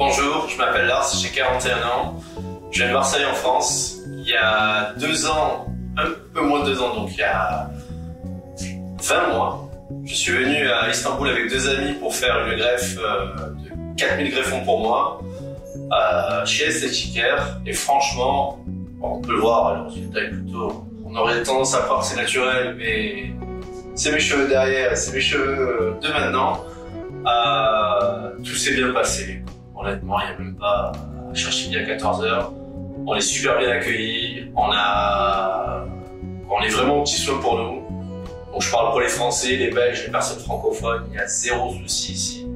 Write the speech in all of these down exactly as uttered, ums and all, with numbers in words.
Bonjour, je m'appelle Lars, j'ai quarante et un ans, je viens de Marseille en France. Il y a deux ans, un peu moins de deux ans, donc il y a vingt mois, je suis venu à Istanbul avec deux amis pour faire une greffe de quatre mille greffons pour moi euh, chez Esthetic Hair. Et franchement, on peut le voir, le résultat est plutôt... On aurait tendance à croire que c'est naturel, mais c'est mes cheveux derrière, c'est mes cheveux de maintenant. Euh, tout s'est bien passé. Honnêtement, il n'y a même pas à chercher bien quatorze heures. On est super bien accueillis. On a, on est vraiment au petit soin pour nous. Donc je parle pour les Français, les Belges, les personnes francophones. Il y a zéro souci ici.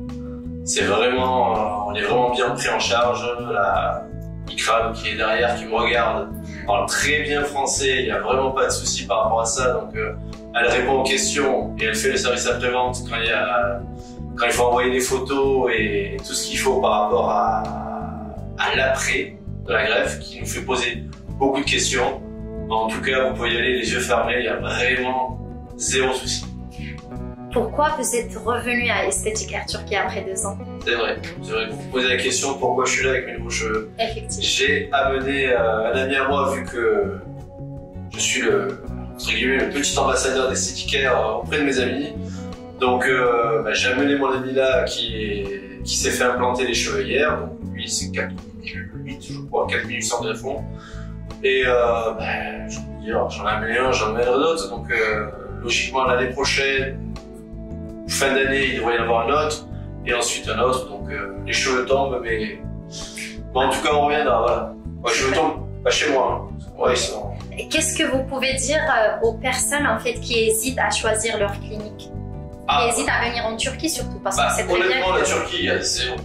C'est vraiment, on est vraiment bien pris en charge. La Ikrade qui est derrière, qui me regarde, parle très bien français. Il n'y a vraiment pas de souci par rapport à ça. Donc euh, elle répond aux questions et elle fait le service après-vente quand il y a Quand il faut envoyer des photos et tout ce qu'il faut par rapport à, à l'après de la greffe, qui nous fait poser beaucoup de questions. En tout cas, vous pouvez y aller les yeux fermés, il n'y a vraiment zéro souci. Pourquoi vous êtes revenu à Esthetic Hair Turkey après deux ans? C'est vrai, c'est vrai que vous vous posez la question pourquoi je suis là avec mes nouveaux cheveux. Effectivement. J'ai amené un ami à moi, vu que je suis le, entre guillemets, le petit ambassadeur d'Esthetic Hair auprès de mes amis. Donc euh, bah, j'ai amené mon ami là qui, qui s'est fait implanter les cheveux hier, donc lui c'est quatre mille huit cents je crois, quatre mille huit cents greffons. Et euh, bah, je veux dire, j'en ai amené un, j'en ai d'autres, donc euh, logiquement l'année prochaine, fin d'année il devrait y avoir un autre, et ensuite un autre, donc euh, les cheveux tombent, mais bon, en tout cas on reviendra, voilà. Moi, les cheveux tombent, pas chez moi, hein. Ouais, ils sont... Qu'est-ce que vous pouvez dire aux personnes en fait qui hésitent à choisir leur clinique? Ah, hésite à venir en Turquie surtout parce bah, que c'est très bien. Honnêtement, la Turquie,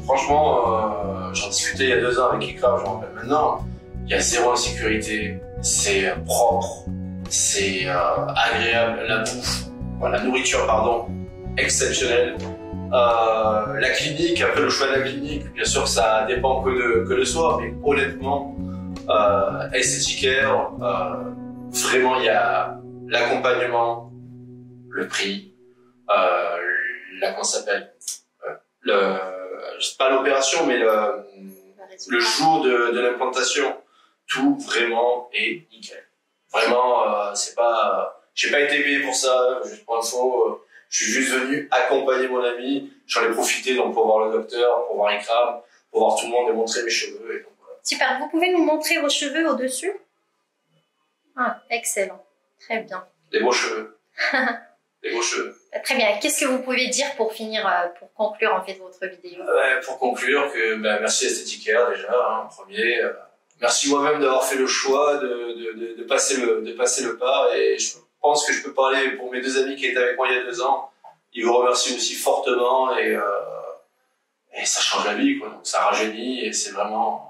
franchement, euh, j'en discutais il y a deux ans avec Ekra, je me rappelle maintenant, il y a zéro insécurité, c'est propre, c'est euh, agréable, la bouffe, enfin, la nourriture, pardon, exceptionnelle. Euh, la clinique, après le choix de la clinique, bien sûr, ça dépend que de, que de soi, mais honnêtement, euh, Esthetic Hair, euh, vraiment, il y a l'accompagnement, le prix. Euh, là, comment ça s'appelle, le, pas l'opération, mais le, le jour de, de l'implantation, tout vraiment est nickel. Vraiment, euh, c'est pas, j'ai pas été payé pour ça, juste pour info, je suis juste venu accompagner mon ami, j'en ai profité donc pour voir le docteur, pour voir les crabes, pour voir tout le monde et montrer mes cheveux. Et donc, voilà. Super, vous pouvez nous montrer vos cheveux au-dessus? Ah, excellent, très bien. Des beaux cheveux. Des beaux cheveux. Très bien. Qu'est-ce que vous pouvez dire pour finir, pour conclure en fait votre vidéo? euh, Pour conclure, que bah, merci Esthetic Hair déjà, hein, en premier. Euh, merci moi-même d'avoir fait le choix de, de, de, de, passer le, de passer le pas. Et je pense que je peux parler pour mes deux amis qui étaient avec moi il y a deux ans. Ils vous remercient aussi fortement et, euh, et ça change la vie, quoi. Donc ça rajeunit et c'est vraiment...